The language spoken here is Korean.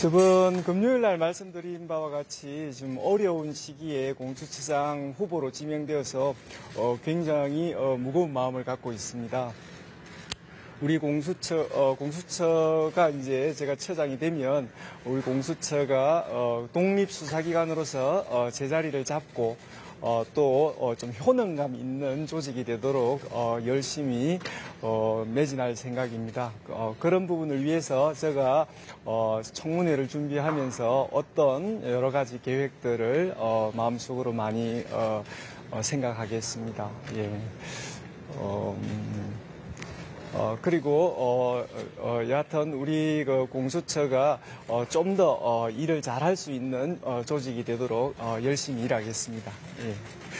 저번 금요일 날 말씀드린 바와 같이 지금 어려운 시기에 공수처장 후보로 지명되어서 굉장히 무거운 마음을 갖고 있습니다. 우리 공수처가 이제 제가 처장이 되면 우리 공수처가 독립수사기관으로서 제자리를 잡고 또 좀 효능감 있는 조직이 되도록 열심히 매진할 생각입니다. 그런 부분을 위해서 제가 청문회를 준비하면서 어떤 여러 가지 계획들을 마음속으로 많이 생각하겠습니다. 예. 그리고 여하튼 우리 그 공수처가 좀 더 일을 잘할 수 있는 조직이 되도록 열심히 일하겠습니다. 예.